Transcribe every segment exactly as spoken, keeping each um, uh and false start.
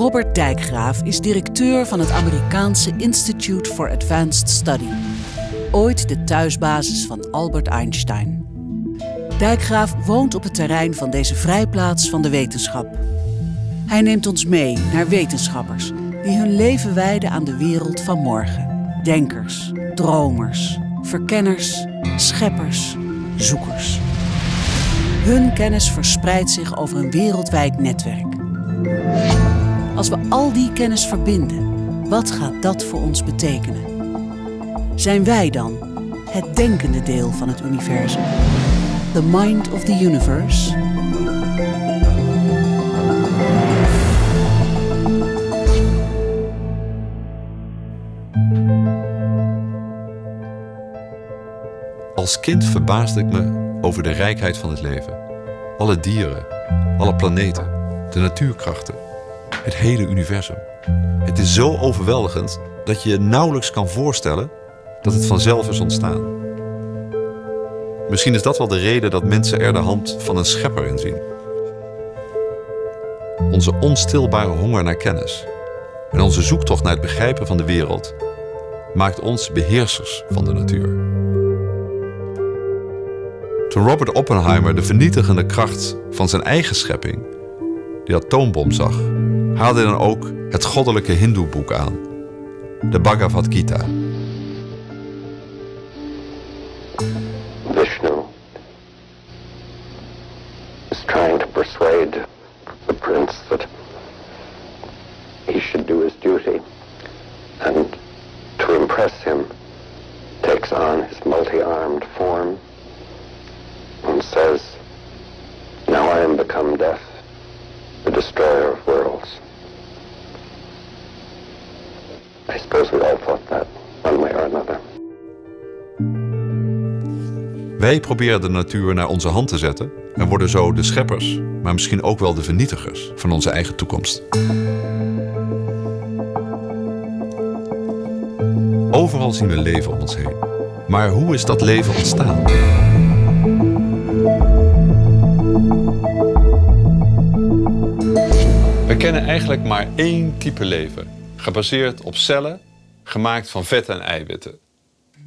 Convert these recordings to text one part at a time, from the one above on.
Robert Dijkgraaf is directeur van het Amerikaanse Institute for Advanced Study. Ooit de thuisbasis van Albert Einstein. Dijkgraaf woont op het terrein van deze vrijplaats van de wetenschap. Hij neemt ons mee naar wetenschappers die hun leven wijden aan de wereld van morgen. Denkers, dromers, verkenners, scheppers, zoekers. Hun kennis verspreidt zich over een wereldwijd netwerk. Als we al die kennis verbinden, wat gaat dat voor ons betekenen? Zijn wij dan het denkende deel van het universum? The mind of the universe? Als kind verbaasde ik me over de rijkheid van het leven. Alle dieren, alle planeten, de natuurkrachten, het hele universum. Het is zo overweldigend dat je je nauwelijks kan voorstellen dat het vanzelf is ontstaan. Misschien is dat wel de reden dat mensen er de hand van een schepper in zien. Onze onstilbare honger naar kennis en onze zoektocht naar het begrijpen van de wereld maakt ons beheersers van de natuur. Toen Robert Oppenheimer de vernietigende kracht van zijn eigen schepping, de atoombom, zag, haalde hij dan ook het goddelijke hindoeboek aan, de Bhagavad Gita. Vishnu is trying to persuade the prince that he should do his duty, and to impress him takes on his multi-armed form and says, "Now I am become death, the destroyer of worlds." I suppose we all thought that one way or another. Wij proberen de natuur naar onze hand te zetten en worden zo de scheppers, maar misschien ook wel de vernietigers van onze eigen toekomst. Overal zien we leven om ons heen. Maar hoe is dat leven ontstaan? We kennen eigenlijk maar één type leven, gebaseerd op cellen, gemaakt van vetten en eiwitten,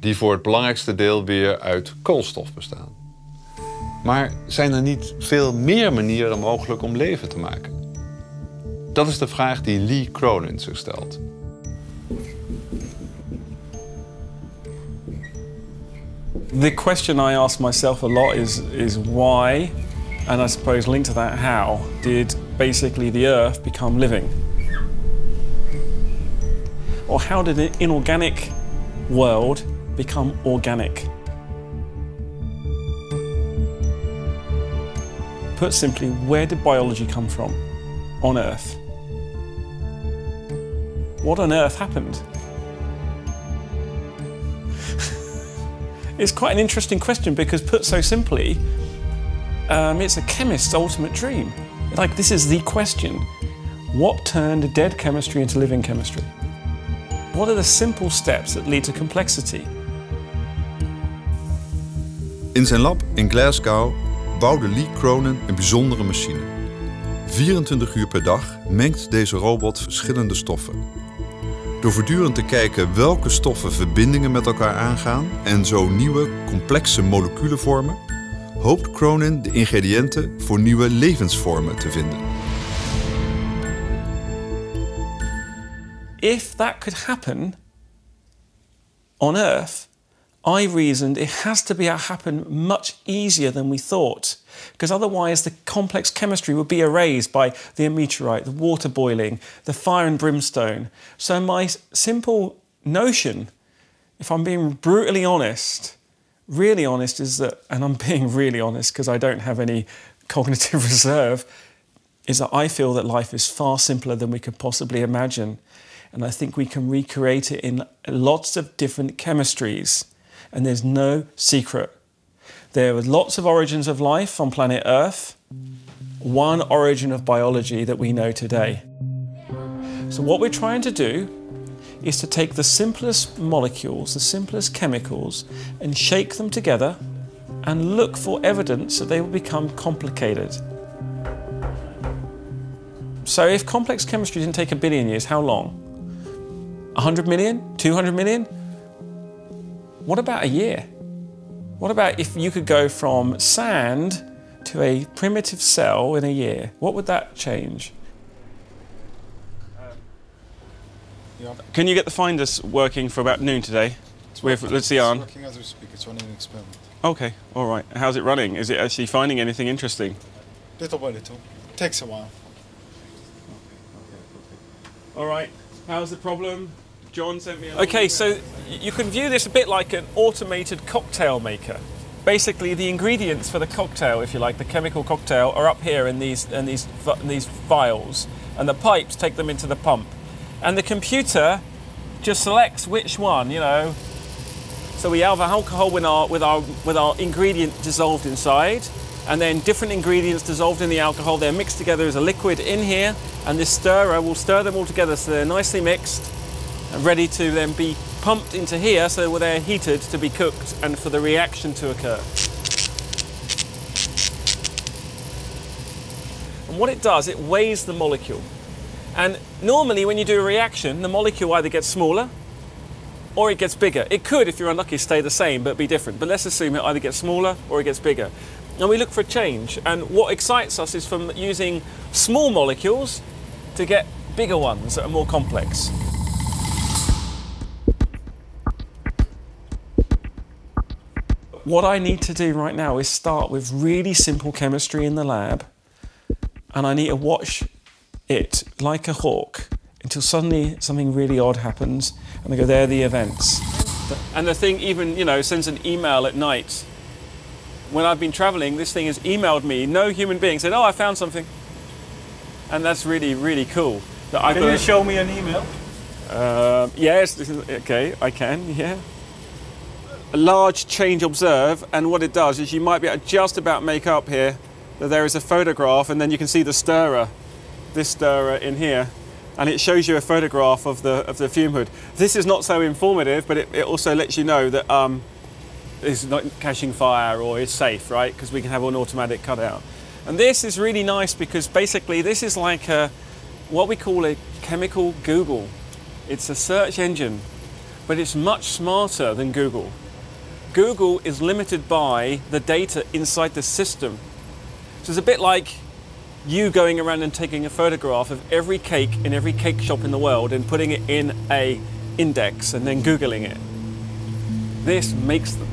die voor het belangrijkste deel weer uit koolstof bestaan. Maar zijn er niet veel meer manieren mogelijk om leven te maken? Dat is de vraag die Lee Cronin zich stelt. The question I ask myself a lot is, is why, and I suppose linked to that, how did basically the Earth become living? Or how did an inorganic world become organic? Put simply, where did biology come from on Earth? What on Earth happened? It's quite an interesting question because, put so simply, um, it's a chemist's ultimate dream. Like, this is the question. What turned dead chemistry into living chemistry? What are the simple steps that lead to complexity? In zijn lab in Glasgow bouwde Lee Cronin een bijzondere machine. vierentwintig uur per dag mengt deze robot verschillende stoffen. Door voortdurend te kijken welke stoffen verbindingen met elkaar aangaan en zo nieuwe, complexe moleculen vormen, hoopt Cronin de ingrediënten voor nieuwe levensvormen te vinden. If that could happen on Earth, I reasoned it has to be happen much easier than we thought, because otherwise the complex chemistry would be erased by the meteorite, the water boiling, the fire and brimstone. So my simple notion, if I'm being brutally honest, really honest, is that, and I'm being really honest because I don't have any cognitive reserve, is that I feel that life is far simpler than we could possibly imagine. And I think we can recreate it in lots of different chemistries. And there's no secret. There are lots of origins of life on planet Earth, one origin of biology that we know today. So what we're trying to do is to take the simplest molecules, the simplest chemicals, and shake them together and look for evidence that they will become complicated. So if complex chemistry didn't take a billion years, how long? one hundred million? two hundred million? What about a year? What about if you could go from sand to a primitive cell in a year? What would that change? Um, yeah. Can you get the finders working for about noon today? It's working, Let's see, Arne. It's working as we speak. It's running an experiment. Okay, all right. How's it running? Is it actually finding anything interesting? Little by little. It takes a while. All right, how's the problem? John sent me a... Okay, so you can view this a bit like an automated cocktail maker. Basically, the ingredients for the cocktail, if you like, the chemical cocktail, are up here in these, in these, in these vials, and the pipes take them into the pump. And the computer just selects which one, you know. So we have alcohol with our, with our, with our ingredient dissolved inside, and then different ingredients dissolved in the alcohol. They're mixed together as a liquid in here, and this stirrer will stir them all together so they're nicely mixed and ready to then be pumped into here so they're heated to be cooked and for the reaction to occur. And what it does, it weighs the molecule. And normally when you do a reaction, the molecule either gets smaller or it gets bigger. It could, if you're unlucky, stay the same but be different. But let's assume it either gets smaller or it gets bigger. And we look for a change, and what excites us is from using small molecules to get bigger ones that are more complex. What I need to do right now is start with really simple chemistry in the lab, and I need to watch it like a hawk until suddenly something really odd happens, and I go, there are the events. And the thing even, you know, sends an email at night. When I've been traveling, this thing has emailed me. No human being said, oh, I found something. And that's really, really cool. That I've can you show me an email? Uh, yes, okay, I can, yeah. A large change observe, and what it does is you might be able to just about make up here that there is a photograph, and then you can see the stirrer, this stirrer in here, and it shows you a photograph of the, of the fume hood. This is not so informative, but it, it also lets you know that um, is not catching fire or is safe, right? Because we can have an automatic cutout. And this is really nice because basically this is like a, what we call a chemical Google. It's a search engine, but it's much smarter than Google. Google is limited by the data inside the system. So it's a bit like you going around and taking a photograph of every cake in every cake shop in the world and putting it in a index and then Googling it. This makes them.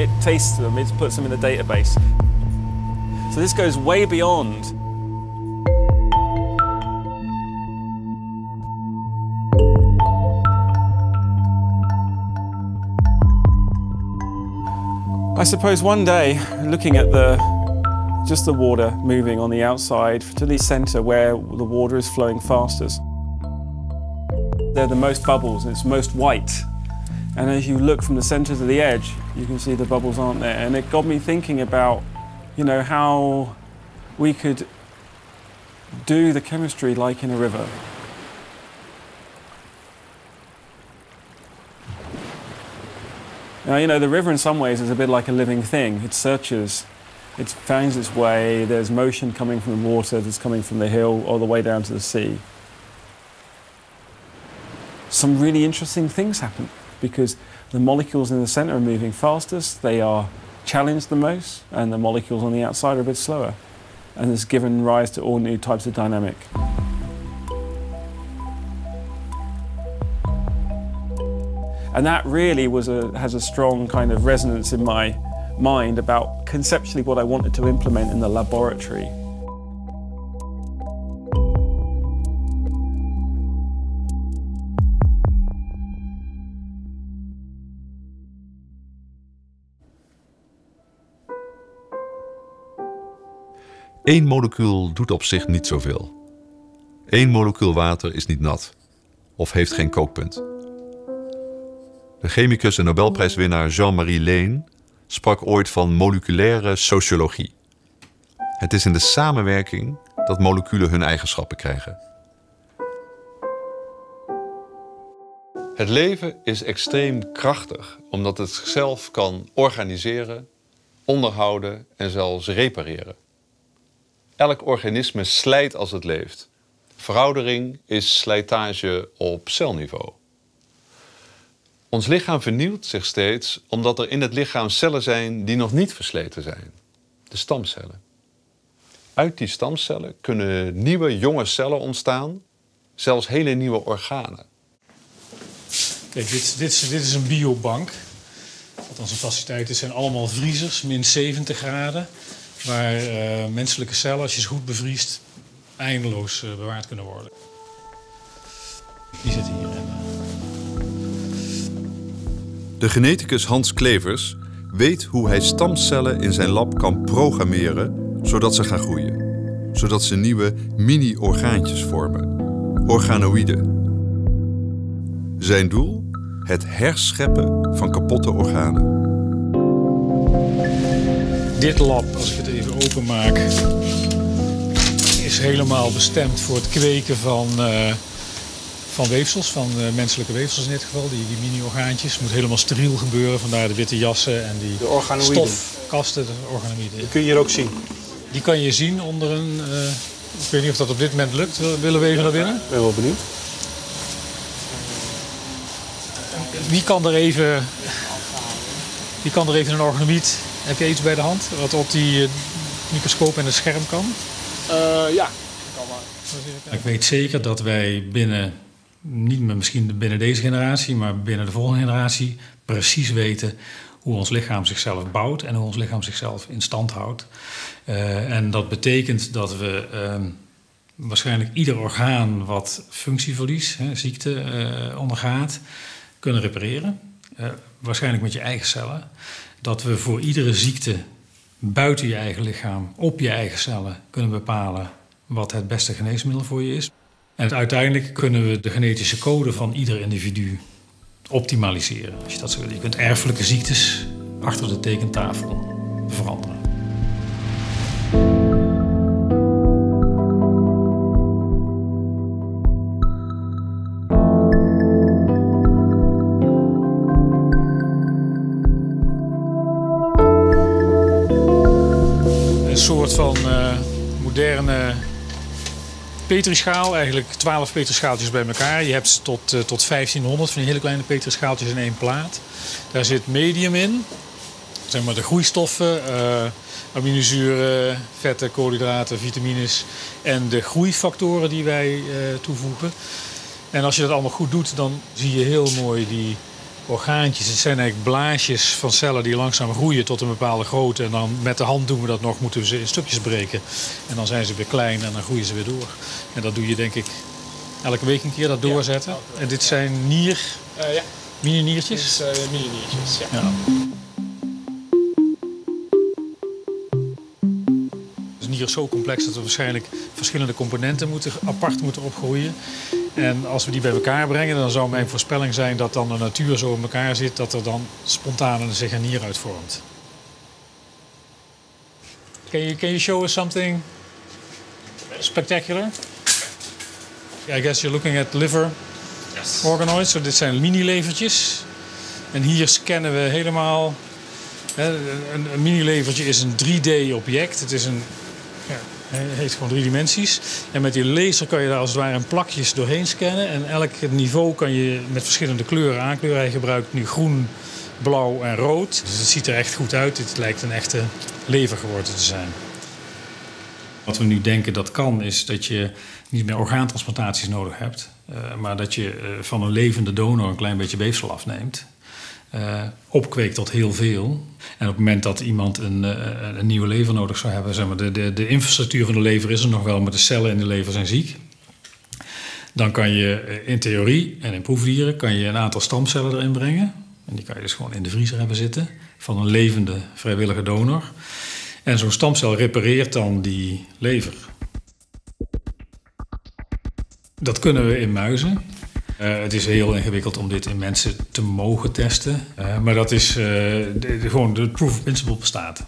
It tastes them, it puts them in the database. So this goes way beyond. I suppose one day, looking at the just the water moving on the outside to the center where the water is flowing fastest. They're the most bubbles and it's most white. And as you look from the center to the edge, you can see the bubbles aren't there. And it got me thinking about, you know, how we could do the chemistry like in a river. Now, you know, the river in some ways is a bit like a living thing. It searches, it finds its way. There's motion coming from the water that's coming from the hill all the way down to the sea. Some really interesting things happen, because the molecules in the center are moving fastest, they are challenged the most, and the molecules on the outside are a bit slower. And this has given rise to all new types of dynamic. And that really was a, has a strong kind of resonance in my mind about conceptually what I wanted to implement in the laboratory. Eén molecuul doet op zich niet zoveel. Eén molecuul water is niet nat of heeft geen kookpunt. De chemicus en Nobelprijswinnaar Jean-Marie Lehn sprak ooit van moleculaire sociologie. Het is in de samenwerking dat moleculen hun eigenschappen krijgen. Het leven is extreem krachtig omdat het zichzelf kan organiseren, onderhouden en zelfs repareren. elk organisme slijt als het leeft. Veroudering is slijtage op celniveau. Ons lichaam vernieuwt zich steeds omdat er in het lichaam cellen zijn die nog niet versleten zijn. De stamcellen. Uit die stamcellen kunnen nieuwe, jonge cellen ontstaan, zelfs hele nieuwe organen. Kijk, dit, dit, dit is een biobank. Althans, een faciliteit. Dit zijn allemaal vriezers, min zeventig graden, waar uh, menselijke cellen, als je ze goed bevriest, eindeloos uh, bewaard kunnen worden. Die zit hier. De geneticus Hans Clevers weet hoe hij stamcellen in zijn lab kan programmeren, zodat ze gaan groeien. Zodat ze nieuwe mini-orgaantjes vormen. Organoïden. Zijn doel? Het herscheppen van kapotte organen. Dit lab, als ik het even openmaak, is helemaal bestemd voor het kweken van... Uh... Van weefsels, van uh, menselijke weefsels in dit geval, die, die mini-orgaantjes. Het moet helemaal steriel gebeuren, vandaar de witte jassen en die de stofkasten, de organoïden. Die kun je hier ook zien? Die kan je zien onder een... Uh, ik weet niet of dat op dit moment lukt. Willen we even naar binnen? Ik ben wel benieuwd. Wie kan er even, wie kan er even een organoïd... Heb je iets bij de hand wat op die uh, microscoop en het scherm kan? Uh, ja, dat kan wel. Ik weet zeker dat wij binnen... Niet misschien binnen deze generatie, maar binnen de volgende generatie precies weten hoe ons lichaam zichzelf bouwt en hoe ons lichaam zichzelf in stand houdt. Uh, en dat betekent dat we uh, waarschijnlijk ieder orgaan wat functieverlies, hè, ziekte uh, ondergaat, kunnen repareren. Uh, waarschijnlijk met je eigen cellen. Dat we voor iedere ziekte buiten je eigen lichaam, op je eigen cellen, kunnen bepalen wat het beste geneesmiddel voor je is. En uiteindelijk kunnen we de genetische code van ieder individu optimaliseren. Als je dat zo wil. Je kunt erfelijke ziektes achter de tekentafel veranderen. Een soort van uh, moderne... Petrischaal, eigenlijk twaalf petrischaaltjes bij elkaar. Je hebt tot, uh, tot vijftienhonderd van die hele kleine petrischaaltjes in één plaat. Daar zit medium in, zeg maar de groeistoffen, uh, aminozuren, vetten, koolhydraten, vitamines en de groeifactoren die wij uh, toevoegen. En als je dat allemaal goed doet, dan zie je heel mooi die orgaantjes. Het zijn eigenlijk blaasjes van cellen die langzaam groeien tot een bepaalde grootte. En dan met de hand doen we dat nog, moeten we ze in stukjes breken. En dan zijn ze weer klein en dan groeien ze weer door. En dat doe je denk ik elke week een keer, dat doorzetten. Ja, en dit zijn nier, uh, ja. mini-niertjes? Dit is, uh, mini-niertjes, ja. Ja. Het nier is zo complex dat we waarschijnlijk verschillende componenten moeten, apart moeten opgroeien. En als we die bij elkaar brengen, dan zou mijn voorspelling zijn dat dan de natuur zo in elkaar zit, dat er dan spontaan zich een nier uitvormt. Can you, can you show us something spectacular? I guess you're looking at liver yes. organoids. So, dit zijn mini-levertjes. En hier scannen we helemaal... Hè, een een mini-levertje is een drie D object. Het is een... Ja, hij heeft gewoon drie dimensies. En met die laser kan je daar als het ware in plakjes doorheen scannen. En elk niveau kan je met verschillende kleuren aankleuren. Hij gebruikt nu groen, blauw en rood. Dus het ziet er echt goed uit. Dit lijkt een echte lever geworden te zijn. Wat we nu denken dat kan, is dat je niet meer orgaantransplantaties nodig hebt. Maar dat je van een levende donor een klein beetje weefsel afneemt. Uh, opkweekt tot heel veel. En op het moment dat iemand een, uh, een nieuwe lever nodig zou hebben... Zeg maar, de, de, de infrastructuur van de lever is er nog wel... maar de cellen in de lever zijn ziek. Dan kan je in theorie en in proefdieren... kan je een aantal stamcellen erin brengen. En die kan je dus gewoon in de vriezer hebben zitten... van een levende vrijwillige donor. En zo'n stamcel repareert dan die lever. Dat kunnen we in muizen... Uh, het is heel ingewikkeld om dit in mensen te mogen testen. Uh, maar dat is uh, de, de, gewoon de proof of principle bestaat.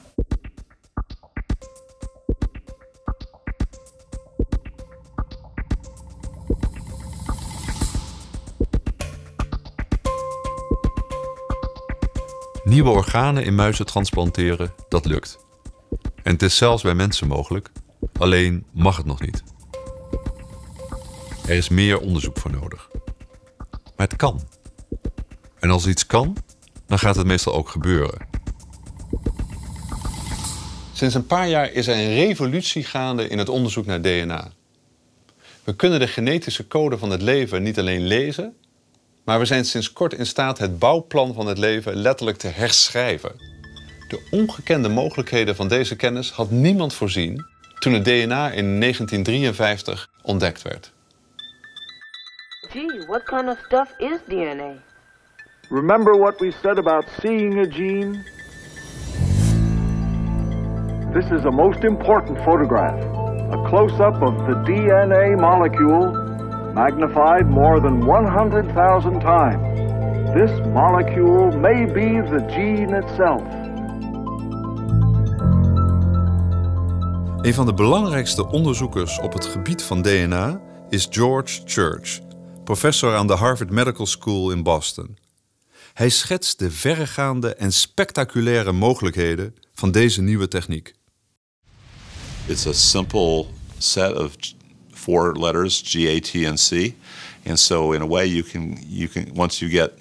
Nieuwe organen in muizen transplanteren, dat lukt. En het is zelfs bij mensen mogelijk. Alleen mag het nog niet. Er is meer onderzoek voor nodig. Maar het kan. En als iets kan, dan gaat het meestal ook gebeuren. Sinds een paar jaar is er een revolutie gaande in het onderzoek naar D N A. We kunnen de genetische code van het leven niet alleen lezen, maar we zijn sinds kort in staat het bouwplan van het leven letterlijk te herschrijven. De ongekende mogelijkheden van deze kennis had niemand voorzien toen het D N A in negentien drieënvijftig ontdekt werd. Gee, what kind of stuff is D N A? Remember what we said about seeing a gene? This is a most important photograph. A close-up of the D N A molecule magnified more than one hundred thousand times. This molecule may be the gene itself. Een van de belangrijkste onderzoekers op het gebied van D N A is George Church, professor aan de Harvard Medical School in Boston. Hij schetst de verregaande en spectaculaire mogelijkheden van deze nieuwe techniek. It's a simple set of four letters, G, A, T, and C. And so in a way you can, you can once you get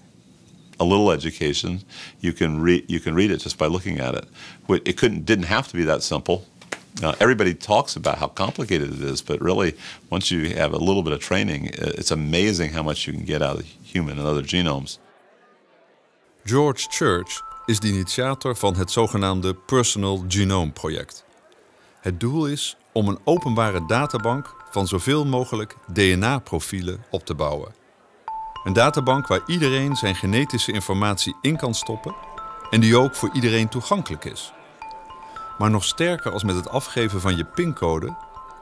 a little education, you can, re you can read it just by looking at it. It couldn't, didn't have to be that simple. Uh, everybody talks about how complicated it is, but really, once you have a little bit of training, it's amazing how much you can get out of human and other genomes. George Church is de initiator van het zogenaamde Personal Genome Project. Het doel is om een openbare databank van zoveel mogelijk D N A-profielen op te bouwen. Een databank waar iedereen zijn genetische informatie in kan stoppen en die ook voor iedereen toegankelijk is. Maar nog sterker als met het afgeven van je pincode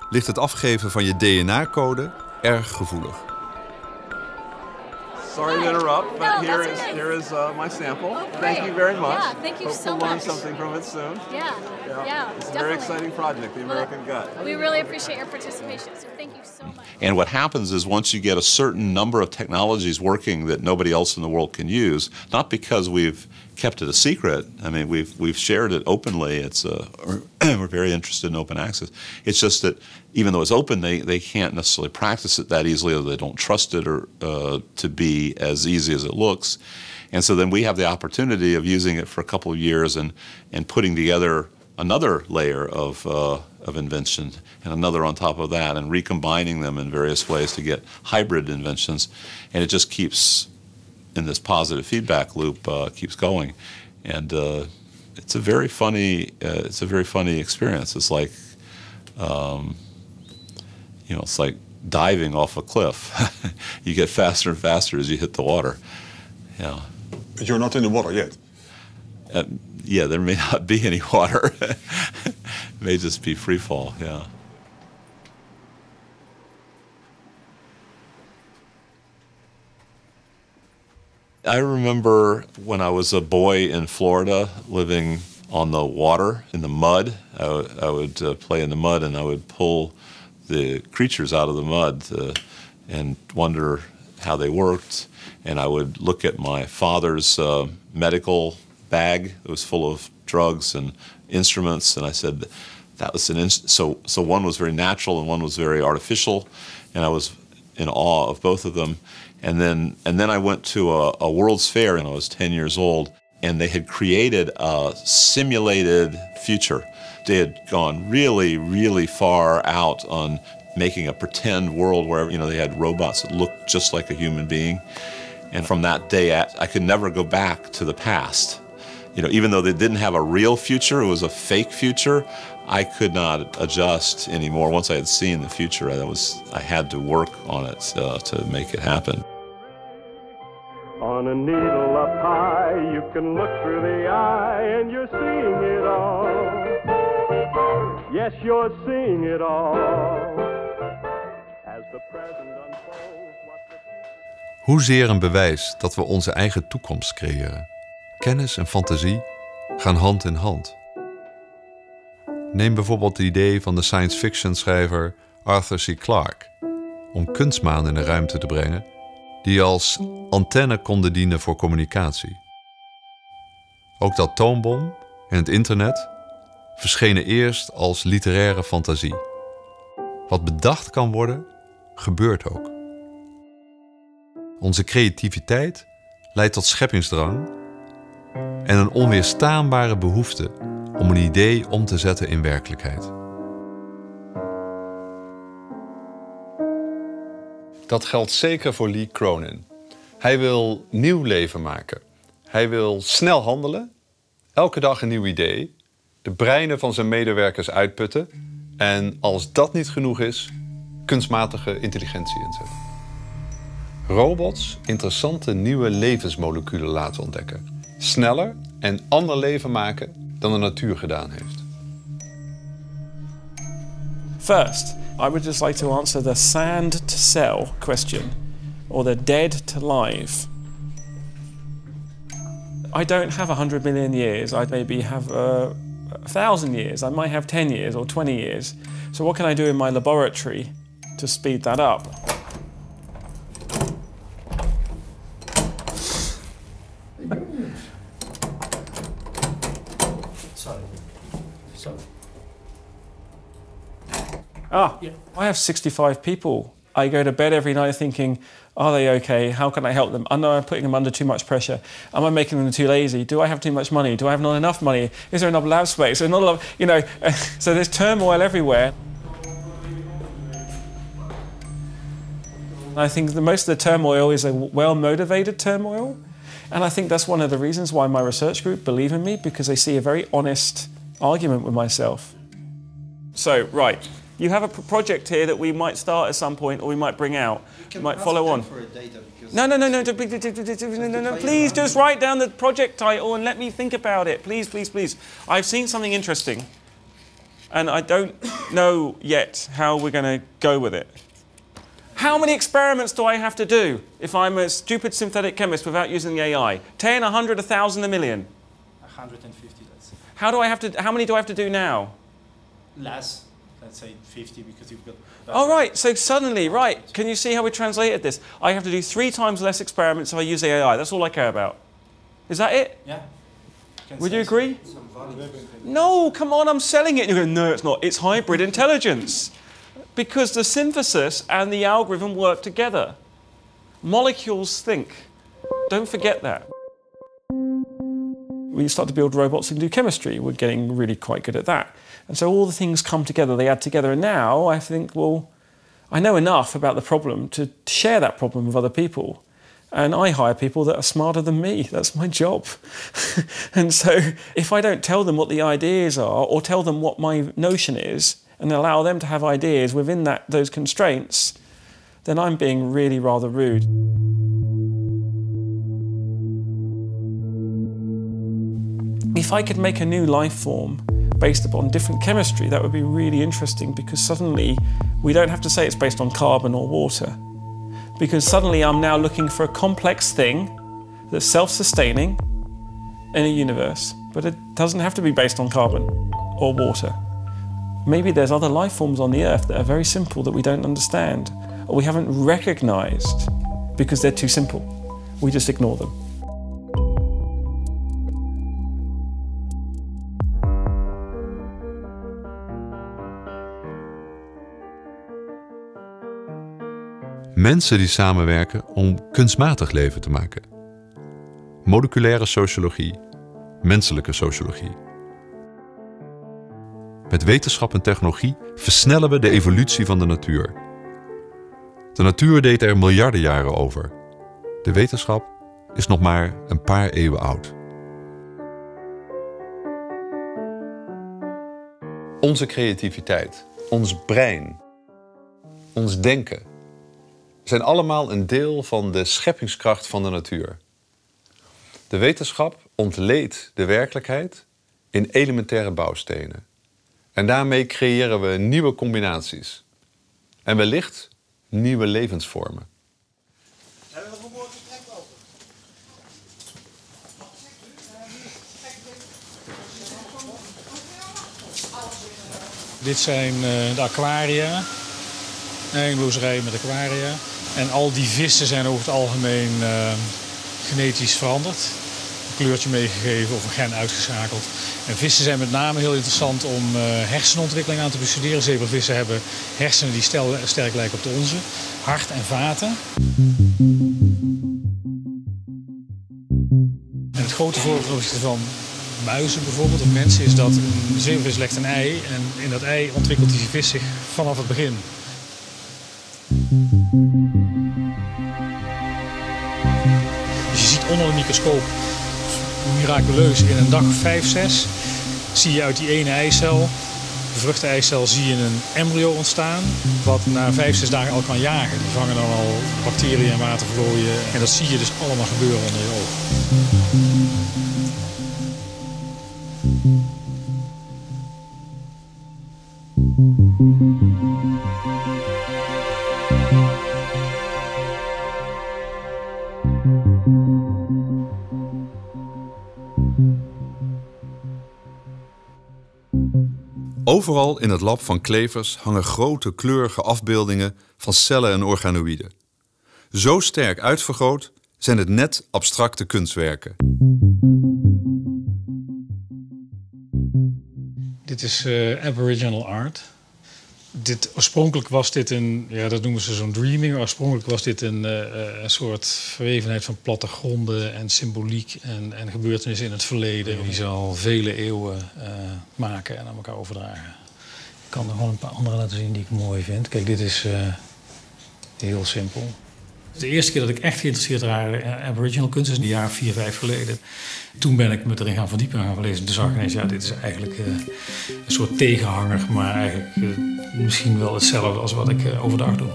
ligt het afgeven van je D N A-code erg gevoelig. Sorry to interrupt, but here is here is uh, my sample. Thank you very much. Yeah, thank you so much. Hope to learn something from it soon. Yeah, yeah, it's a very exciting project, the American Gut. We really appreciate your participation, so thank you so much. And what happens is once you get a certain number of technologies working that nobody else in the world can use, not because we've kept it a secret. I mean, we've we've shared it openly. It's uh, we're very interested in open access. It's just that even though it's open, they they can't necessarily practice it that easily, or they don't trust it or uh, to be as easy as it looks. And so then we have the opportunity of using it for a couple of years and and putting together another layer of uh, of invention and another on top of that, and recombining them in various ways to get hybrid inventions. And it just keeps. In this positive feedback loop uh, keeps going, and uh, it's a very funny. Uh, it's a very funny experience. It's like, um, you know, it's like diving off a cliff. You get faster and faster as you hit the water. Yeah. But you're not in the water yet. Uh, yeah, there may not be any water. It may just be free fall. Yeah. I remember when I was a boy in Florida, living on the water, in the mud. I, I would uh, play in the mud, and I would pull the creatures out of the mud uh, and wonder how they worked. And I would look at my father's uh, medical bag that was full of drugs and instruments, and I said, that was an in so, so one was very natural and one was very artificial, and I was in awe of both of them. And then, and then I went to a, a World's Fair, and I was ten years old, and they had created a simulated future. They had gone really, really far out on making a pretend world where, you know, they had robots that looked just like a human being. And from that day, at, I could never go back to the past. You know, even though they didn't have a real future, it was a fake future, I could not adjust anymore. Once I had seen the future, I, was, I had to work on it uh, to make it happen. On a needle up high, you can look through the eye and you're seeing it all. Yes, you're seeing it all. As the present unfolds, what the future... Hoezeer een bewijs dat we onze eigen toekomst creëren. Kennis en fantasie gaan hand in hand. Neem bijvoorbeeld het idee van de science fiction schrijver Arthur C. Clarke om kunstmaan in de ruimte te brengen die als antenne konden dienen voor communicatie. Ook de atoombom en het internet verschenen eerst als literaire fantasie Wat bedacht kan worden, gebeurt ook. Onze creativiteit leidt tot scheppingsdrang en een onweerstaanbare behoefte om een idee om te zetten in werkelijkheid. Dat geldt zeker voor Lee Cronin. Hij wil nieuw leven maken. Hij wil snel handelen, elke dag een nieuw idee, de breinen van zijn medewerkers uitputten en als dat niet genoeg is, kunstmatige intelligentie inzetten. Robots interessante nieuwe levensmoleculen laten ontdekken, sneller en ander leven maken dan de natuur gedaan heeft. First, I would just like to answer the sand to cell question, or the dead to live. I don't have one hundred million years. I maybe have uh, one thousand years. I might have ten years or twenty years. So what can I do in my laboratory to speed that up? Sorry. Sorry. Ah, yeah. I have sixty-five people. I go to bed every night thinking, are they okay? How can I help them? I know I'm putting them under too much pressure. Am I making them too lazy? Do I have too much money? Do I have not enough money? Is there enough lab space? There's not enough, you know, so there's turmoil everywhere. I think the most of the turmoil is a well-motivated turmoil. And I think that's one of the reasons why my research group believe in me, because they see a very honest argument with myself. So, right. You have a project here that we might start at some point, or we might bring out. We might follow on. No, no, no, no, no, please just write down the project title and let me think about it. Please, please, please. I've seen something interesting, and I don't know yet how we're going to go with it. How many experiments do I have to do if I'm a stupid synthetic chemist without using A I? Ten, a hundred, a thousand, a million? A hundred and fifty, let's say. How do I have to? How many do I have to do now? Less. Let's say fifty, because you've got... All right, so suddenly, right, can you see how we translated this? I have to do three times less experiments if I use A I. That's all I care about. Is that it? Yeah. Would you agree? No, come on, I'm selling it. You're going, no, it's not. It's hybrid intelligence. Because the synthesis and the algorithm work together. Molecules think. Don't forget that. We start to build robots and do chemistry. We're getting really quite good at that. And so all the things come together, they add together. And now I think, well, I know enough about the problem to share that problem with other people. And I hire people that are smarter than me. That's my job. And so if I don't tell them what the ideas are or tell them what my notion is and allow them to have ideas within that, those constraints, then I'm being really rather rude. If I could make a new life form based upon different chemistry, that would be really interesting, because suddenly we don't have to say it's based on carbon or water, because suddenly I'm now looking for a complex thing that's self-sustaining in a universe, but it doesn't have to be based on carbon or water. Maybe there's other life forms on the earth that are very simple that we don't understand or we haven't recognized because they're too simple. We just ignore them. Mensen die samenwerken om kunstmatig leven te maken. Moleculaire sociologie, menselijke sociologie. Met wetenschap en technologie versnellen we de evolutie van de natuur. De natuur deed er miljarden jaren over. De wetenschap is nog maar een paar eeuwen oud. Onze creativiteit, ons brein, ons denken zijn allemaal een deel van de scheppingskracht van de natuur. De wetenschap ontleedt de werkelijkheid in elementaire bouwstenen. En daarmee creëren we nieuwe combinaties. En wellicht nieuwe levensvormen. Dit zijn de aquaria. Een bloeserij met aquaria. En al die vissen zijn over het algemeen uh, genetisch veranderd. Een kleurtje meegegeven of een gen uitgeschakeld. En vissen zijn met name heel interessant om uh, hersenontwikkeling aan te bestuderen. Zebravissen hebben hersenen die stel, sterk lijken op de onze. Hart en vaten. En het grote voordeel van muizen bijvoorbeeld, of mensen, is dat een zebravis legt een ei. En in dat ei ontwikkelt die vis zich vanaf het begin. Dus je ziet onder een microscoop, miraculeus, in een dag of vijf, zes zie je uit die ene eicel, de vruchteneicel, zie je een embryo ontstaan wat na vijf, zes dagen al kan jagen. Die vangen dan al bacteriën en watervlooien en dat zie je dus allemaal gebeuren onder je oog. Overal in het lab van Clevers hangen grote kleurige afbeeldingen van cellen en organoïden. Zo sterk uitvergroot zijn het net abstracte kunstwerken. Dit is uh, Aboriginal art. Dit, oorspronkelijk was dit een, ja, dat noemen ze zo'n dreaming. Oorspronkelijk was dit een, uh, een soort verwevenheid van plattegronden en symboliek en, en gebeurtenissen in het verleden. Die ze al vele eeuwen uh, maken en aan elkaar overdragen. Ik kan er gewoon een paar andere laten zien die ik mooi vind. Kijk, dit is uh, heel simpel. De eerste keer dat ik echt geïnteresseerd raakte in Aboriginal kunst is een jaar vier, vijf geleden. Toen ben ik me erin gaan verdiepen en gaan lezen. Toen zag ik ineens, ja, dit is eigenlijk uh, een soort tegenhanger, maar eigenlijk uh, misschien wel hetzelfde als wat ik uh, overdag doe.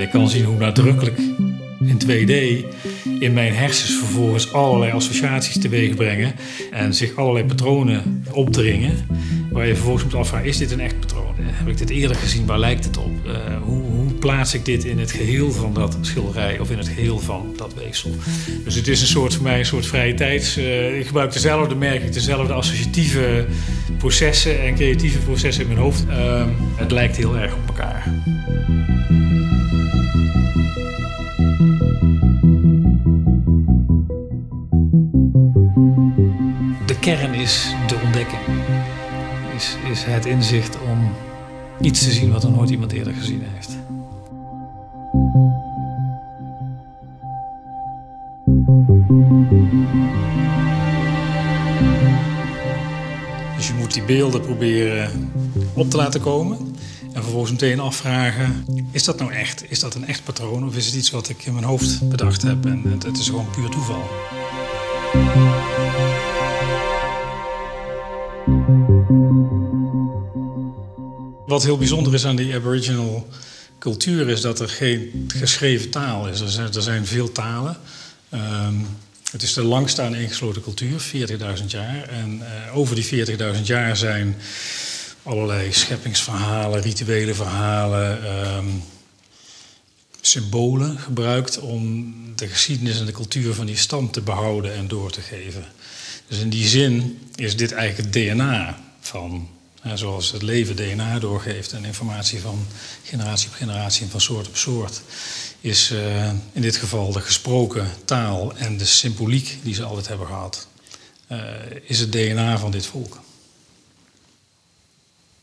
Ik kan zien hoe nadrukkelijk in twee D in mijn hersens vervolgens allerlei associaties teweeg brengen en zich allerlei patronen opdringen, waar je vervolgens moet afvragen, is dit een echt patroon? Heb ik dit eerder gezien? Waar lijkt het op? Uh, hoe, hoe plaats ik dit in het geheel van dat schilderij of in het geheel van dat weefsel? Dus het is een soort, voor mij een soort vrije tijds. Uh, ik gebruik dezelfde, merk ik, dezelfde associatieve processen en creatieve processen in mijn hoofd. Uh, het lijkt heel erg op elkaar. De kern is de ontdekking, is, is het inzicht om iets te zien wat er nooit iemand eerder gezien heeft. Dus je moet die beelden proberen op te laten komen en vervolgens meteen afvragen, is dat nou echt? Is dat een echt patroon of is het iets wat ik in mijn hoofd bedacht heb en het, het is gewoon puur toeval? Wat heel bijzonder is aan die Aboriginal cultuur is dat er geen geschreven taal is. Er zijn, er zijn veel talen. Um, het is de langst aaneengesloten cultuur, veertigduizend jaar. En uh, over die veertigduizend jaar zijn allerlei scheppingsverhalen, rituele verhalen, um, symbolen gebruikt om de geschiedenis en de cultuur van die stam te behouden en door te geven. Dus in die zin is dit eigenlijk het D N A van, zoals het leven D N A doorgeeft en informatie van generatie op generatie en van soort op soort, is uh, in dit geval de gesproken taal en de symboliek die ze altijd hebben gehad, uh, is het D N A van dit volk.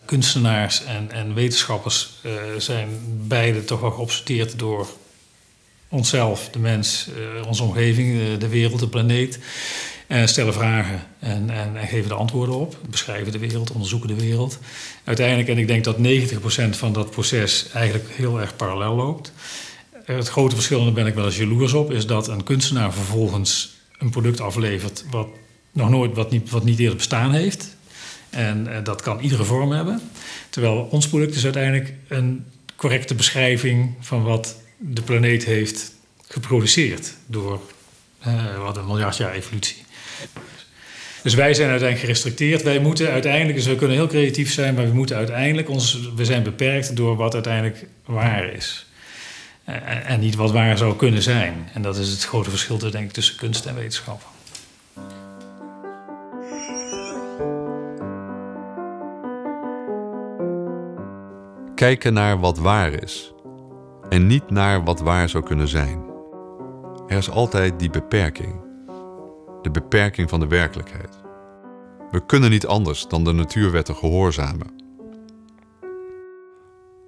Kunstenaars en, en wetenschappers uh, zijn beide toch wel geobsedeerd door onszelf, de mens, uh, onze omgeving, de, de wereld, de planeet. En stellen vragen en, en, en geven de antwoorden op. Beschrijven de wereld, onderzoeken de wereld. Uiteindelijk, en ik denk dat negentig procent van dat proces eigenlijk heel erg parallel loopt. Het grote verschil, en daar ben ik wel eens jaloers op, is dat een kunstenaar vervolgens een product aflevert wat nog nooit, wat niet, wat niet eerder bestaan heeft. En eh, dat kan iedere vorm hebben. Terwijl ons product is uiteindelijk een correcte beschrijving van wat de planeet heeft geproduceerd door eh, wat een miljard jaar evolutie. Dus wij zijn uiteindelijk gerestrecteerd. Wij moeten uiteindelijk, dus we kunnen heel creatief zijn, maar we moeten uiteindelijk ons, we zijn beperkt door wat uiteindelijk waar is. En, en niet wat waar zou kunnen zijn. En dat is het grote verschil, denk ik, tussen kunst en wetenschap. kijken naar wat waar is en niet naar wat waar zou kunnen zijn. Er is altijd die beperking, de beperking van de werkelijkheid. We kunnen niet anders dan de natuurwetten gehoorzamen.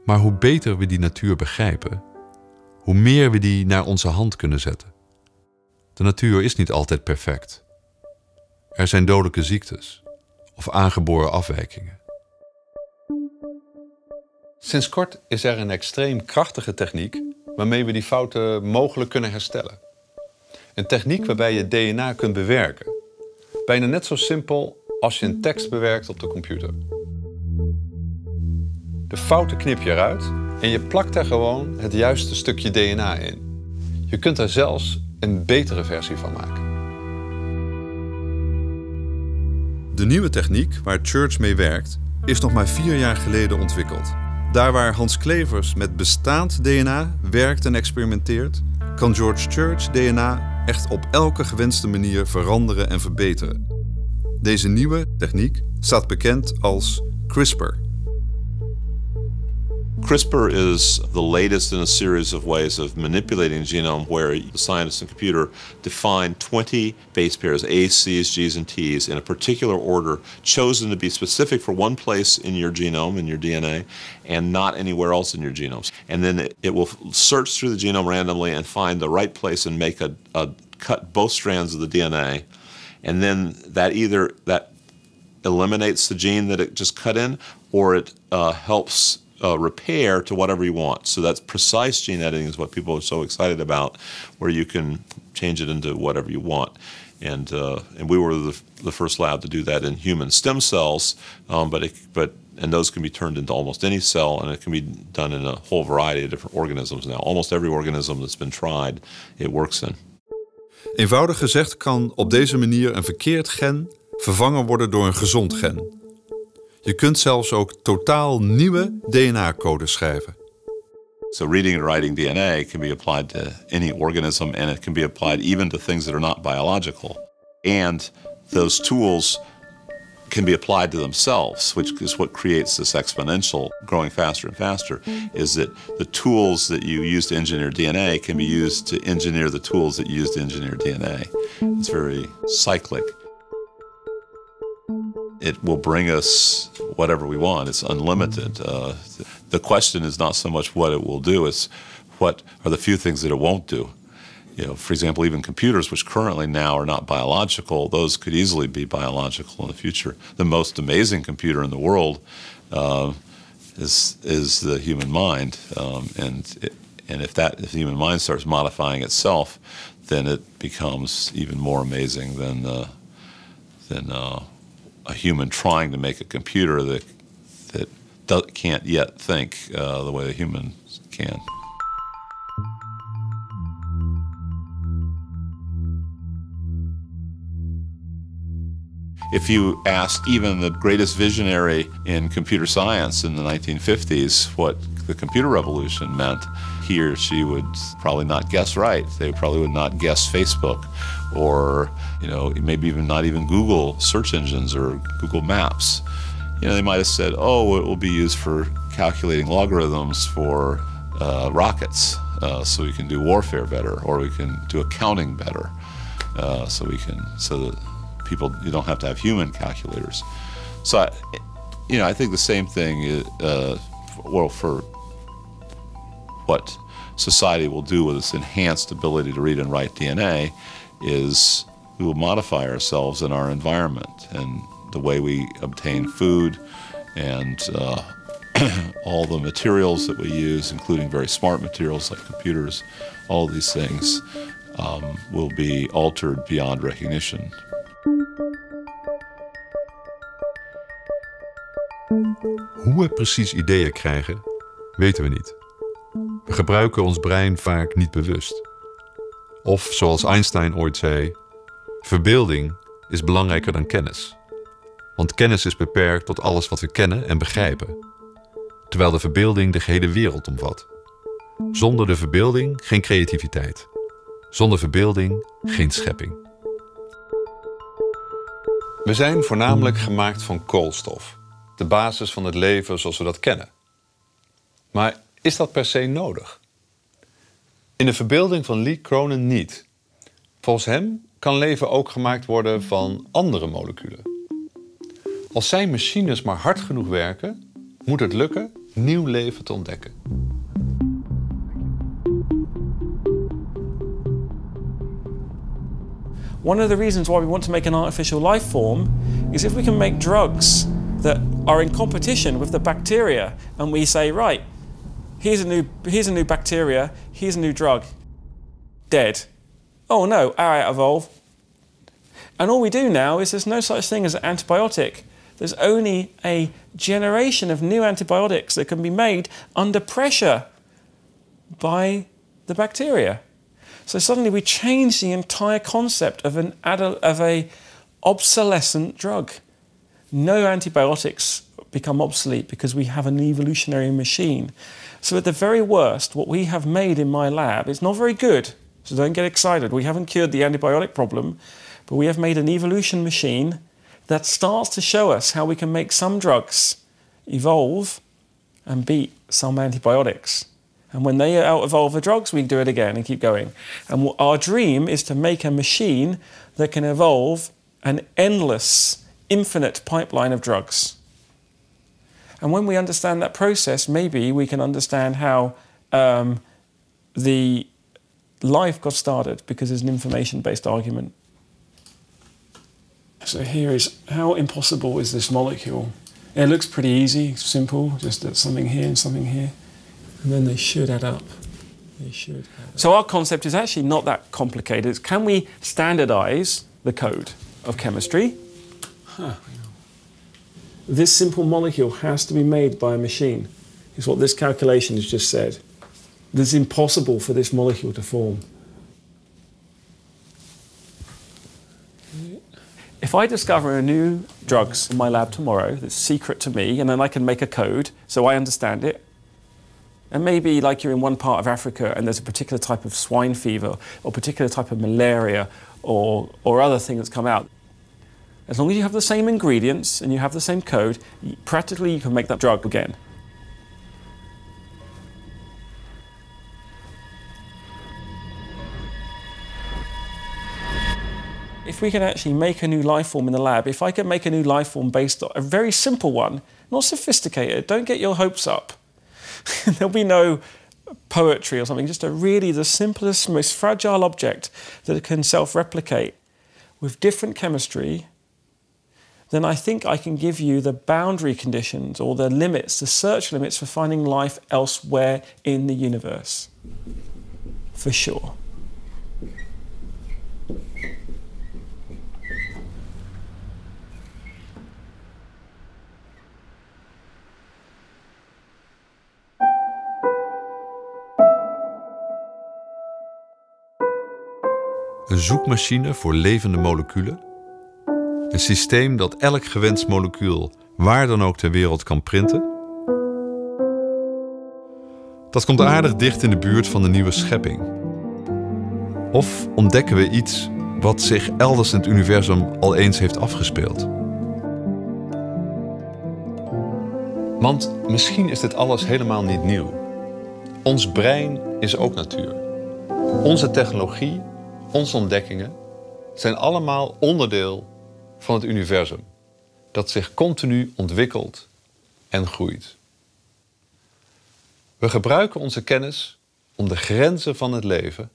Maar hoe beter we die natuur begrijpen, hoe meer we die naar onze hand kunnen zetten. De natuur is niet altijd perfect. Er zijn dodelijke ziektes of aangeboren afwijkingen. Sinds kort is er een extreem krachtige techniek waarmee we die fouten mogelijk kunnen herstellen. Een techniek waarbij je D N A kunt bewerken. Bijna net zo simpel als je een tekst bewerkt op de computer. De fouten knip je eruit en je plakt daar gewoon het juiste stukje D N A in. Je kunt daar zelfs een betere versie van maken. De nieuwe techniek waar Church mee werkt, is nog maar vier jaar geleden ontwikkeld. Daar waar Hans Clevers met bestaand D N A werkt en experimenteert, kan George Church D N A echt op elke gewenste manier veranderen en verbeteren. Deze nieuwe techniek staat bekend als CRISPR. CRISPR is the latest in a series of ways of manipulating the genome where the scientist and computer define twenty base pairs, A's, C's, G's, and T's in a particular order, chosen to be specific for one place in your genome, in your D N A, and not anywhere else in your genomes. And then it, it will search through the genome randomly and find the right place and make a, a cut both strands of the D N A. And then that either that eliminates the gene that it just cut in, or it uh, helps Uh, repair to whatever you want. So that's precise gene editing is what people are so excited about, where you can change it into whatever you want. And, uh, and we were the, the first lab to do that in human stem cells, um, but, it, but and those can be turned into almost any cell, and it can be done in a whole variety of different organisms now. Almost every organism that's been tried, it works in. Eenvoudig gezegd kan op deze manier een verkeerd gen vervangen worden door een gezond gen. Je kunt zelfs ook totaal nieuwe D N A-codes schrijven. So reading and writing D N A can be applied to any organism, and it can be applied even to things that are not biological. And those tools can be applied to themselves, which is what creates this exponential growing faster and faster, is that the tools that you use to engineer D N A can be used to engineer the tools that you use to engineer D N A. It's very cyclic. It will bring us whatever we want. It's unlimited. Uh, the question is not so much what it will do, it's what are the few things that it won't do. You know, for example, even computers, which currently now are not biological, those could easily be biological in the future. The most amazing computer in the world uh, is is the human mind, um, and it, and if that if the human mind starts modifying itself, then it becomes even more amazing than uh, than. Uh, a human trying to make a computer that, that does, can't yet think uh, the way a human can. If you ask even the greatest visionary in computer science in the nineteen fifties what the computer revolution meant, he or she would probably not guess right. They probably would not guess Facebook, or you know, maybe even not even Google search engines or Google Maps. You know, they might have said, oh, it will be used for calculating logarithms for uh, rockets, uh, so we can do warfare better, or we can do accounting better, uh, so we can so that. People, you don't have to have human calculators. So, I, you know, I think the same thing, uh, well, for what society will do with its enhanced ability to read and write D N A is we will modify ourselves in our environment and the way we obtain food and uh, all the materials that we use, including very smart materials like computers, all these things um, will be altered beyond recognition. Hoe we precies ideeën krijgen, weten we niet. We gebruiken ons brein vaak niet bewust. Of zoals Einstein ooit zei, verbeelding is belangrijker dan kennis. Want kennis is beperkt tot alles wat we kennen en begrijpen. Terwijl de verbeelding de gehele wereld omvat. Zonder de verbeelding geen creativiteit. Zonder verbeelding geen schepping. We zijn voornamelijk gemaakt van koolstof. De basis van het leven zoals we dat kennen. Maar is dat per se nodig? In de verbeelding van Lee Cronin niet. Volgens hem kan leven ook gemaakt worden van andere moleculen. Als zijn machines maar hard genoeg werken, moet het lukken nieuw leven te ontdekken. One of the reasons why we want to make an artificial life form is if we can make drugs that are in competition with the bacteria and we say, right, here's a new, here's a new bacteria, here's a new drug. Dead. Oh no, all right, evolve. And all we do now is there's no such thing as an antibiotic. There's only a generation of new antibiotics that can be made under pressure by the bacteria. So suddenly we change the entire concept of an adult, of a obsolescent drug. No antibiotics become obsolete because we have an evolutionary machine. So at the very worst, what we have made in my lab is not very good. So don't get excited. We haven't cured the antibiotic problem, but we have made an evolution machine that starts to show us how we can make some drugs evolve and beat some antibiotics. And when they out-evolve the drugs, we do it again and keep going. And our dream is to make a machine that can evolve an endless, infinite pipeline of drugs. And when we understand that process, maybe we can understand how um, the life got started, because it's an information-based argument. So here is, how impossible is this molecule? It looks pretty easy, simple, just something here and something here. And then they should add up. They should add up. So our concept is actually not that complicated. It's can we standardize the code of chemistry? Huh. This simple molecule has to be made by a machine, is what this calculation has just said. It's impossible for this molecule to form. If I discover a new drug in my lab tomorrow that's secret to me, and then I can make a code so I understand it, and maybe like you're in one part of Africa and there's a particular type of swine fever or particular type of malaria or, or other thing that's come out. As long as you have the same ingredients and you have the same code, practically you can make that drug again. If we can actually make a new life form in the lab, if I can make a new life form based on a very simple one, not sophisticated, don't get your hopes up. There'll be no poetry or something, just a really the simplest, most fragile object that can self-replicate with different chemistry, then I think I can give you the boundary conditions or the limits, the search limits for finding life elsewhere in the universe, for sure. Een zoekmachine voor levende moleculen. Een systeem dat elk gewenst molecuul waar dan ook ter wereld kan printen. Dat komt aardig dicht in de buurt van de nieuwe schepping. Of ontdekken we iets wat zich elders in het universum al eens heeft afgespeeld. Want misschien is dit alles helemaal niet nieuw. Ons brein is ook natuur. Onze technologie, onze ontdekkingen zijn allemaal onderdeel van het universum dat zich continu ontwikkelt en groeit. We gebruiken onze kennis om de grenzen van het leven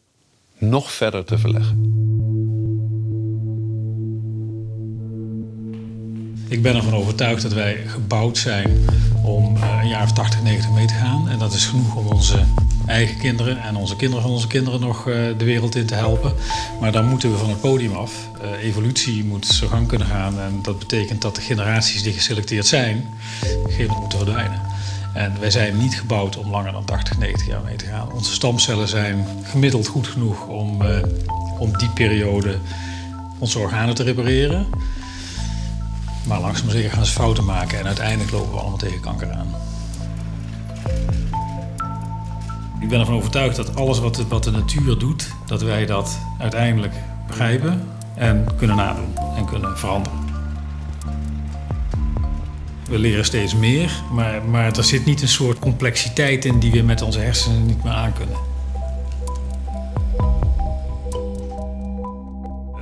nog verder te verleggen. Ik ben ervan overtuigd dat wij gebouwd zijn om een jaar of tachtig, negentig mee te gaan. En dat is genoeg om onze eigen kinderen en onze kinderen van onze kinderen nog de wereld in te helpen. Maar dan moeten we van het podium af. Evolutie moet zo gang kunnen gaan en dat betekent dat de generaties die geselecteerd zijn, op een gegeven moment moeten verdwijnen. En wij zijn niet gebouwd om langer dan tachtig, negentig jaar mee te gaan. Onze stamcellen zijn gemiddeld goed genoeg om, eh, om die periode onze organen te repareren. Maar langzaam maar zeker gaan ze fouten maken en uiteindelijk lopen we allemaal tegen kanker aan. Ik ben ervan overtuigd dat alles wat de, wat de natuur doet, dat wij dat uiteindelijk begrijpen en kunnen nadoen en kunnen veranderen. We leren steeds meer, maar, maar er zit niet een soort complexiteit in die we met onze hersenen niet meer aankunnen.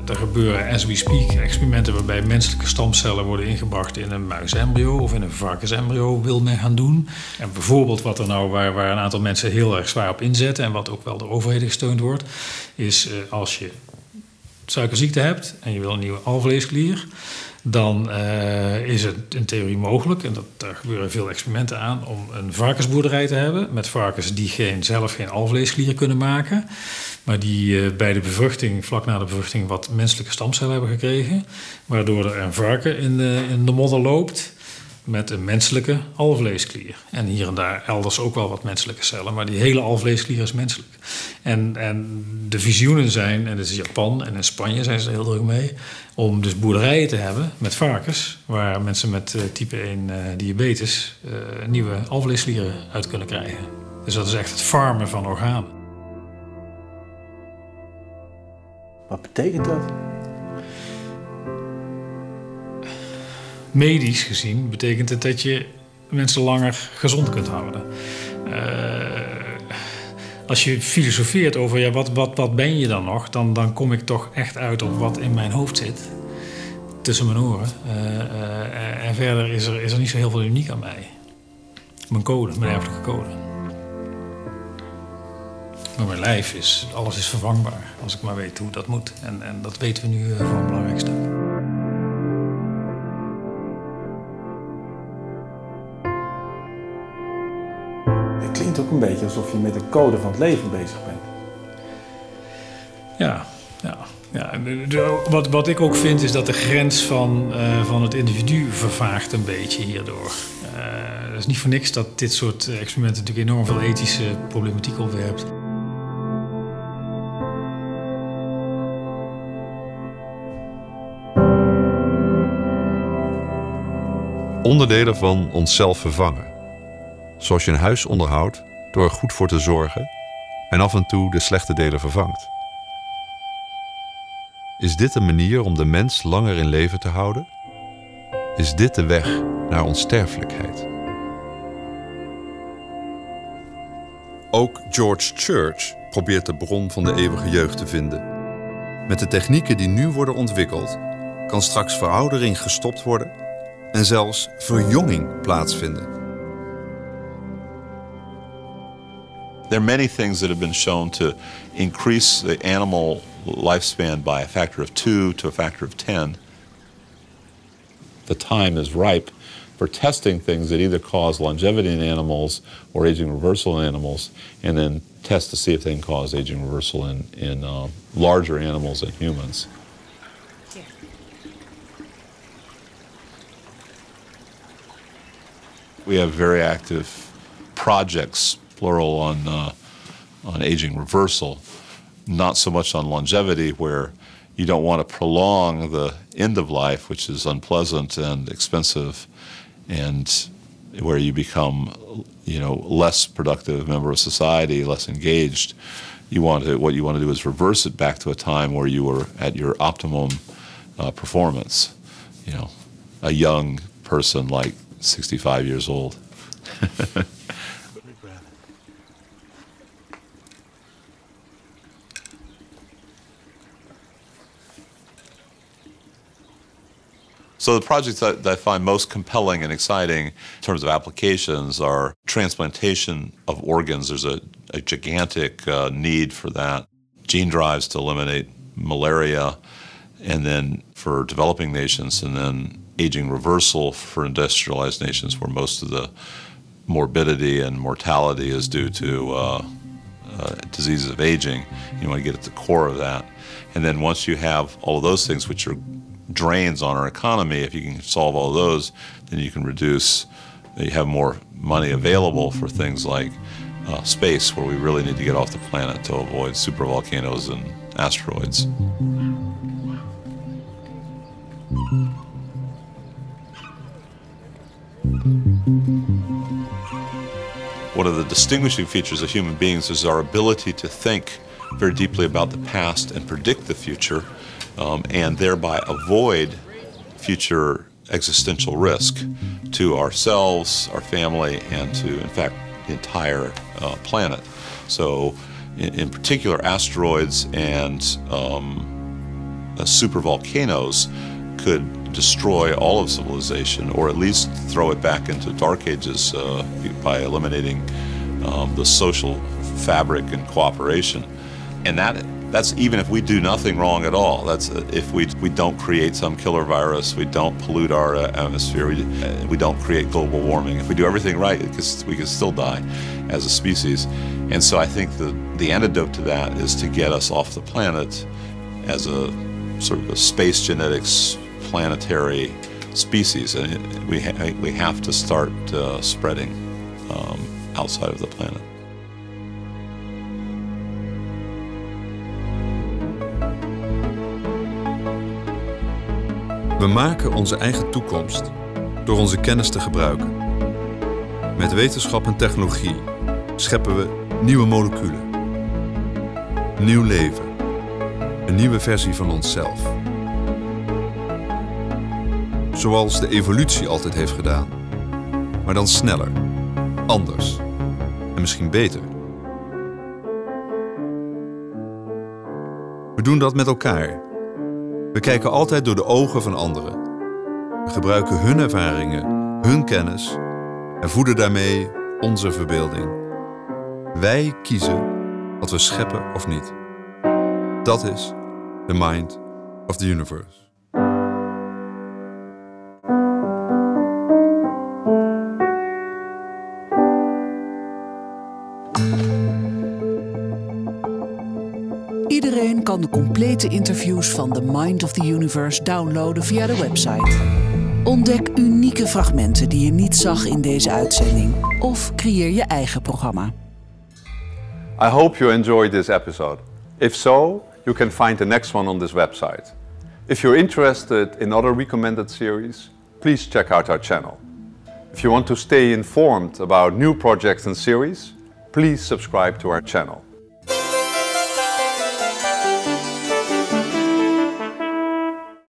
Er gebeuren, as we speak, experimenten waarbij menselijke stamcellen worden ingebracht in een muisembryo of in een varkensembryo, wil men gaan doen. En bijvoorbeeld wat er nou, waar, waar een aantal mensen heel erg zwaar op inzetten en wat ook wel door overheden gesteund wordt, is eh, als je suikerziekte hebt en je wil een nieuwe alvleesklier, dan uh, is het in theorie mogelijk, en dat, daar gebeuren veel experimenten aan, om een varkensboerderij te hebben met varkens die geen, zelf geen alvleesklier kunnen maken, maar die uh, bij de bevruchting, vlak na de bevruchting, wat menselijke stamcellen hebben gekregen, waardoor er een varken in de, in de modder loopt met een menselijke alvleesklier. En hier en daar elders ook wel wat menselijke cellen, maar die hele alvleesklier is menselijk. En, en de visioenen zijn, en dat is Japan en in Spanje zijn ze er heel druk mee, om dus boerderijen te hebben met varkens, waar mensen met uh, type één uh, diabetes uh, nieuwe alvleesklieren uit kunnen krijgen. Dus dat is echt het farmen van organen. Wat betekent dat? Medisch gezien betekent het dat je mensen langer gezond kunt houden. Uh, als je filosofeert over ja, wat, wat, wat ben je dan nog, dan, dan kom ik toch echt uit op wat in mijn hoofd zit. Tussen mijn oren. Uh, uh, en verder is er, is er niet zo heel veel uniek aan mij. Mijn code, mijn erfelijke code. Maar mijn lijf is, alles is vervangbaar. Als ik maar weet hoe dat moet. En, en dat weten we nu van het belangrijkste. Ook een beetje alsof je met de code van het leven bezig bent. Ja, ja, ja. Wat, wat ik ook vind is dat de grens van, uh, van het individu vervaagt een beetje hierdoor. Het uh, is niet voor niks dat dit soort experimenten natuurlijk enorm veel ethische problematiek opwerpt. Onderdelen van onszelf vervangen. Zoals je een huis onderhoudt door er goed voor te zorgen en af en toe de slechte delen vervangt. Is dit een manier om de mens langer in leven te houden? Is dit de weg naar onsterfelijkheid? Ook George Church probeert de bron van de eeuwige jeugd te vinden. Met de technieken die nu worden ontwikkeld, kan straks veroudering gestopt worden en zelfs verjonging plaatsvinden. There are many things that have been shown to increase the animal lifespan by a factor of two to a factor of ten. The time is ripe for testing things that either cause longevity in animals or aging reversal in animals, and then test to see if they can cause aging reversal in, in uh, larger animals and humans. Here. We have very active projects, plural, on, uh, on aging reversal, not so much on longevity, where you don't want to prolong the end of life, which is unpleasant and expensive, and where you become, you know, less productive member of society, less engaged. You want to, what you want to do is reverse it back to a time where you were at your optimum uh, performance, you know, a young person like sixty-five years old. So the projects that I find most compelling and exciting in terms of applications are transplantation of organs. There's a, a gigantic uh, need for that. Gene drives to eliminate malaria, and then for developing nations, and then aging reversal for industrialized nations where most of the morbidity and mortality is due to uh, uh, diseases of aging. You want to get at the core of that. And then once you have all of those things, which are drains on our economy, if you can solve all those, then you can reduce, you have more money available for things like uh, space, where we really need to get off the planet to avoid supervolcanoes and asteroids. One of the distinguishing features of human beings is our ability to think very deeply about the past and predict the future. Um, and thereby avoid future existential risk to ourselves, our family, and to, in fact, the entire uh, planet. So, in, in particular, asteroids and um, uh, supervolcanoes could destroy all of civilization, or at least throw it back into dark ages uh, by eliminating um, the social fabric and cooperation. And that that's even if we do nothing wrong at all. That's if we we don't create some killer virus, we don't pollute our uh, atmosphere, we, uh, we don't create global warming. If we do everything right, it could, we can still die as a species. And so I think the the antidote to that is to get us off the planet as a sort of a space genetics planetary species, and we ha we have to start uh, spreading um, outside of the planet. We maken onze eigen toekomst door onze kennis te gebruiken. Met wetenschap en technologie scheppen we nieuwe moleculen. Nieuw leven. Een nieuwe versie van onszelf. Zoals de evolutie altijd heeft gedaan. Maar dan sneller, anders en misschien beter. We doen dat met elkaar. We kijken altijd door de ogen van anderen. We gebruiken hun ervaringen, hun kennis en voeden daarmee onze verbeelding. Wij kiezen wat we scheppen of niet. Dat is the mind of the universe. Iedereen kan de complete interviews van The Mind of the Universe downloaden via de website. Ontdek unieke fragmenten die je niet zag in deze uitzending, of creëer je eigen programma. I hope you enjoyed this episode. If so, you can find the next one on this website. If you're interested in other recommended series, please check out our channel. If you want to stay informed about new projects and series, please subscribe to our channel.